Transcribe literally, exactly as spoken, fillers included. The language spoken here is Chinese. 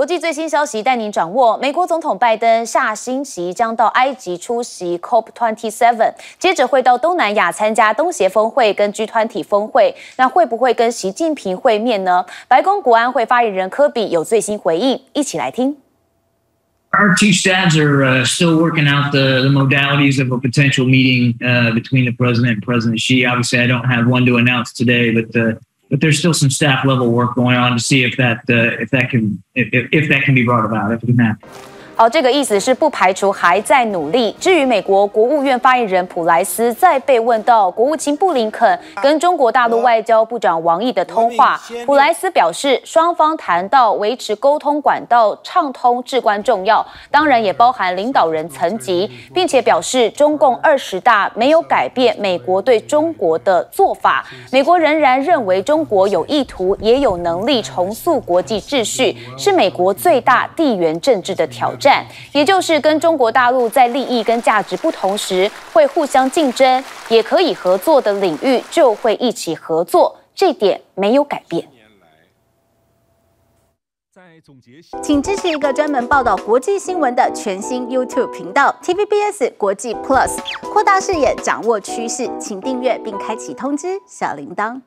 国际最新消息带您掌握。美国总统拜登下星期将到埃及出席 C O P 二十七， 接着会到东南亚参加东协峰会跟 G 二十 峰会。那会不会跟习近平会面呢？白宫国安会发言人科比有最新回应，一起来听。 Our two sides are uh, still working out the, the modalities of a potential meeting uh, between the president and President Xi. Obviously, I don't have one to announce today, but uh, but there's still some staff level work going on to see if that uh, if that can if, if that can be brought about, if it can happen. 好，这个意思是不排除还在努力。至于美国国务院发言人普莱斯在被问到国务卿布林肯跟中国大陆外交部长王毅的通话，普莱斯表示，双方谈到维持沟通管道畅通至关重要，当然也包含领导人层级，并且表示中共二十大没有改变美国对中国的做法，美国仍然认为中国有意图也有能力重塑国际秩序，是美国最大地缘政治的挑战。 也就是跟中国大陆在利益跟价值不同时，会互相竞争，也可以合作的领域就会一起合作，这点没有改变。 请支持一个专门报道国际新闻的全新 YouTube 频道 T V B S 国际 Plus， 扩大视野，掌握趋势，请订阅并开启通知小铃铛。